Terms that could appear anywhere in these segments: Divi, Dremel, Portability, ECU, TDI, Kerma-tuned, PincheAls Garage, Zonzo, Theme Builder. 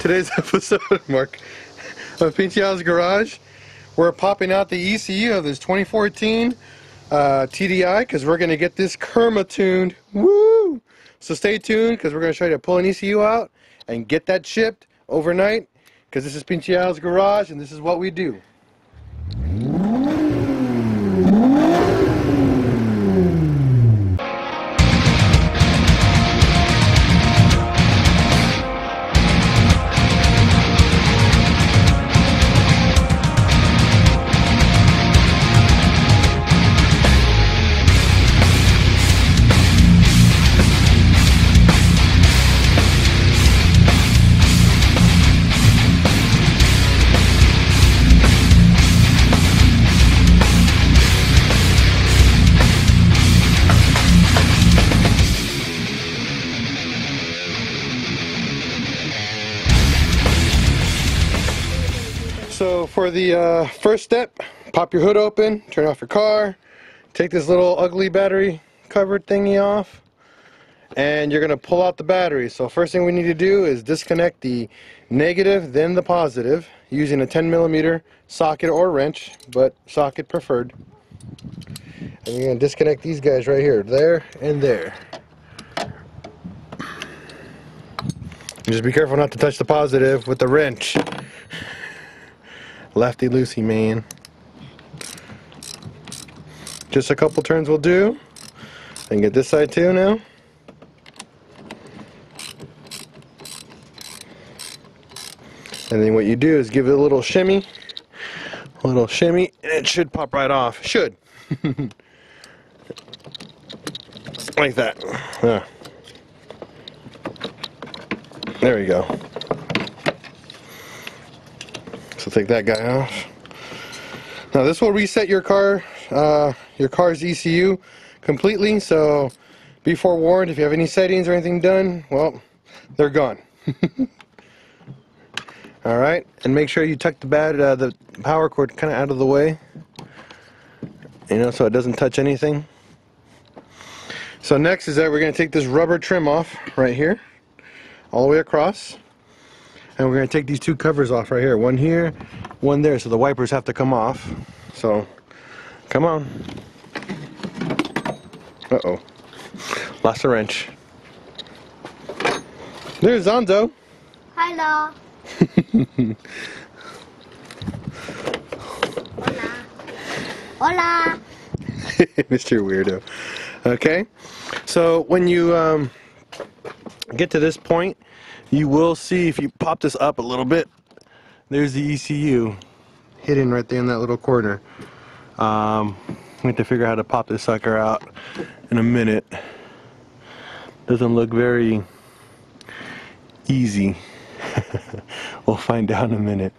today's episode of PincheAls Garage, we're popping out the ECU of this 2014 TDI because we're going to get this Kerma-tuned. Woo! So stay tuned because we're going to show you how to pull an ECU out and get that shipped overnight, because this is PincheAls Garage and this is what we do. So for the first step, pop your hood open, turn off your car, take this little ugly battery cover thingy off, and you're going to pull out the battery. So first thing we need to do is disconnect the negative, then the positive, using a 10mm socket or wrench, but socket preferred. And you're going to disconnect these guys right here, there and there. And just be careful not to touch the positive with the wrench. Lefty loosey, man. Just a couple turns will do. And get this side too now. And then what you do is give it a little shimmy, and it should pop right off. Should. Like that. Yeah. There we go. So take that guy off. Now this will reset your car, your car's ECU completely. So be forewarned, if you have any settings or anything done, well, they're gone. All right, and make sure you tuck the power cord kind of out of the way, you know, so it doesn't touch anything. So next is that we're going to take this rubber trim off right here, all the way across. And we're going to take these two covers off right here, one there, so the wipers have to come off. So, come on. Uh-oh. Lost a wrench. There's Zonzo. Hello. Hola. Hola. Mr. Weirdo. Okay. So, when you get to this point, you will see, if you pop this up a little bit, there's the ECU hidden right there in that little corner. We have to figure out how to pop this sucker out in a minute. Doesn't look very easy. We'll find out in a minute.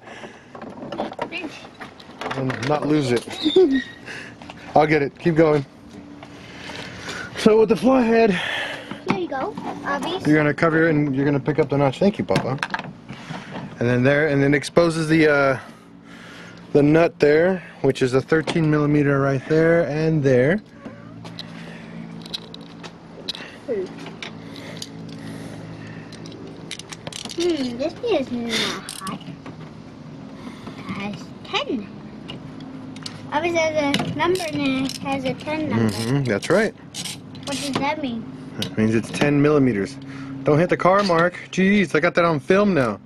And not lose it. I'll get it. Keep going. So with the fly head, you're going to cover it and you're going to pick up the notch. Thank you, Papa. And then there, and then exposes the nut there, which is a 13mm right there and there. This is not hot. It has 10. Always has a number and it has a 10 number. That's right. What does that mean? That means it's 10mm. Don't hit the car, Mark. Jeez, I got that on film now.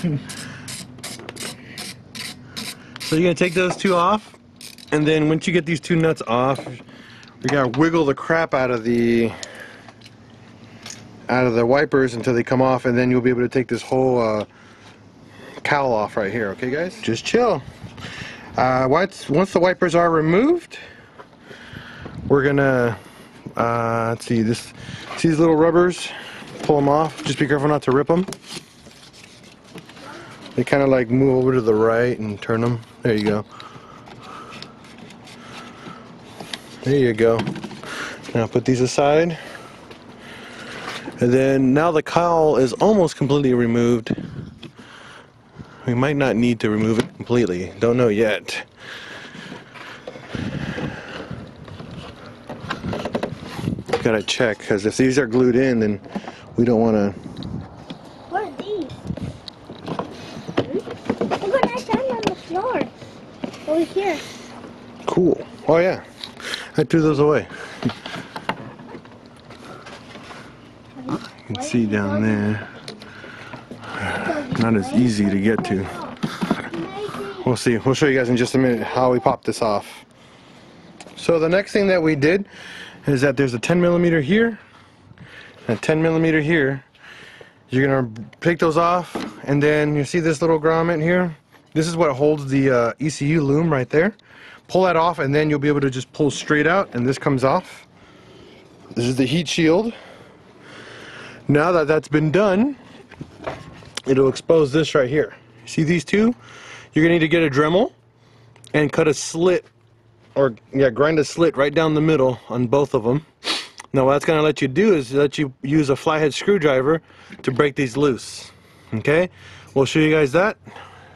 So you're going to take those two off, and then once you get these two nuts off, we got to wiggle the crap out of the wipers until they come off, and then you'll be able to take this whole cowl off right here. Okay, guys? Just chill. Once the wipers are removed, we're going to... let's see, see these little rubbers, pull them off. Just be careful not to rip them. They kind of like move over to the right and turn them. There you go. There you go. Now put these aside. And then now the cowl is almost completely removed. We might not need to remove it completely. Don't know yet. Gotta check, because if these are glued in, then we don't want to. What are these? over here. Cool. Oh yeah, I threw those away. You can see down there. Not as easy to get to. We'll see. We'll show you guys in just a minute how we pop this off. So the next thing that we did is that there's a 10mm here and a 10mm here. You're going to take those off, and then you see this little grommet here? This is what holds the ECU loom right there. Pull that off, and then you'll be able to just pull straight out, and this comes off. This is the heat shield. Now that that's been done, it'll expose this right here. See these two? You're going to need to get a Dremel and cut a slit, or yeah, grind a slit right down the middle on both of them. Now what that's going to let you do is let you use a flathead screwdriver to break these loose. Okay? We'll show you guys that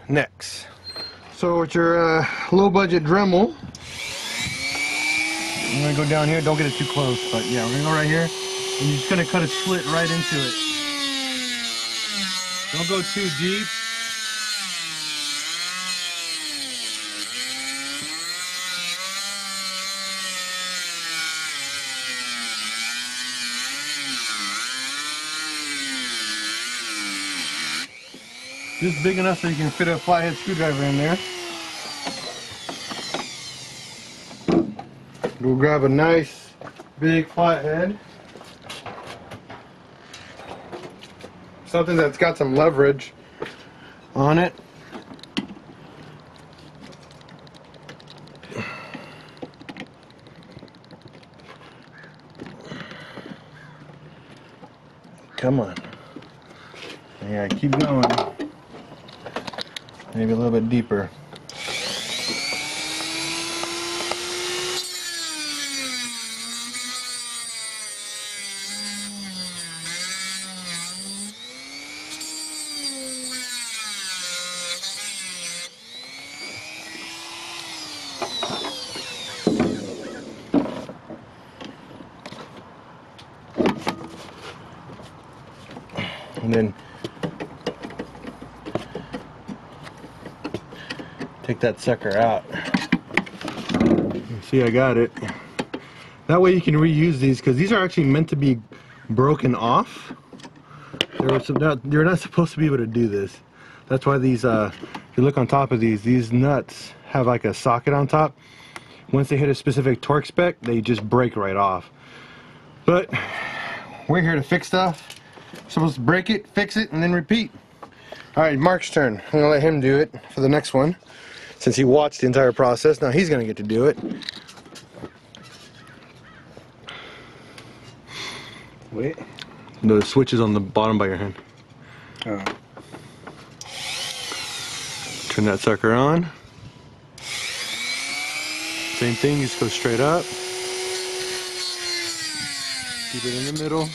next. So with your low-budget Dremel, I'm going to go down here. Don't get it too close, but yeah, we're going to go right here, and you're just going to cut a slit right into it. Don't go too deep. Just big enough so you can fit a flathead screwdriver in there. We'll grab a nice big flathead. Something that's got some leverage on it. Come on. Yeah, keep going. Maybe a little bit deeper. And then take that sucker out. See, I got it. That way you can reuse these, because these are actually meant to be broken off. You're not supposed to be able to do this. That's why these, if you look on top of these nuts have like a socket on top. Once they hit a specific torque spec, they just break right off. But we're here to fix stuff. We're supposed to break it, fix it, and then repeat. Alright, Mark's turn. I'm going to let him do it for the next one, since he watched the entire process. Now he's going to get to do it. Wait. No, the switch is on the bottom by your hand. Oh. Turn that sucker on. Same thing, just go straight up. Keep it in the middle.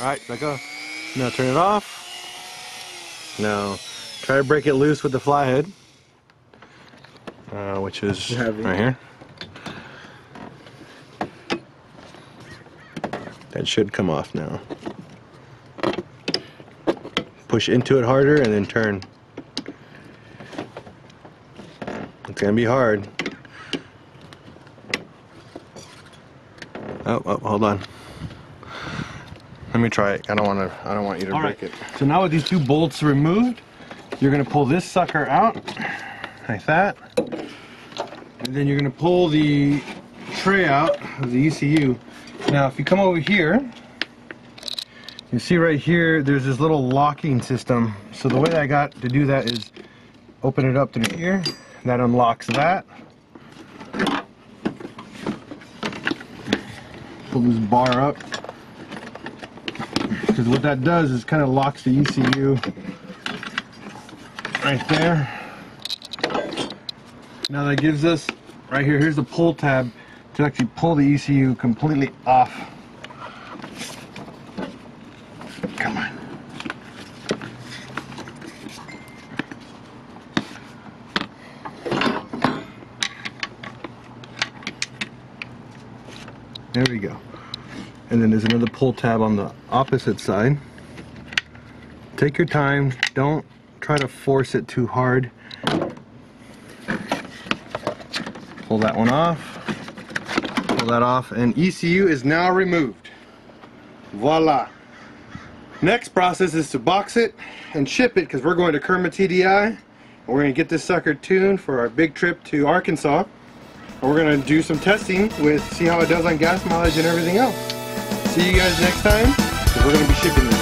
Alright, back up. Now turn it off. Now try to break it loose with the flathead, which is right here. That should come off now. Push into it harder and then turn. It's going to be hard. Oh, hold on. Let me try it. I don't want you to break it. So now with these two bolts removed, you're gonna pull this sucker out like that, and then you're gonna pull the tray out of the ECU. Now, if you come over here, you see right here there's this little locking system. So the way I got to do that is open it up through here. That unlocks that. Pull this bar up, because what that does is kind of locks the ECU right there. Now that gives us, right here, here's the pull tab to actually pull the ECU completely off There we go. And then there's another pull tab on the opposite side. Take your time. Don't try to force it too hard. Pull that one off. Pull that off. And ECU is now removed. Voila. Next process is to box it and ship it, because we're going to Kerma TDI, and we're going to get this sucker tuned for our big trip to Arkansas. And we're going to do some testing with, see how it does on gas mileage and everything else. See you guys next time, because we're going to be shipping this.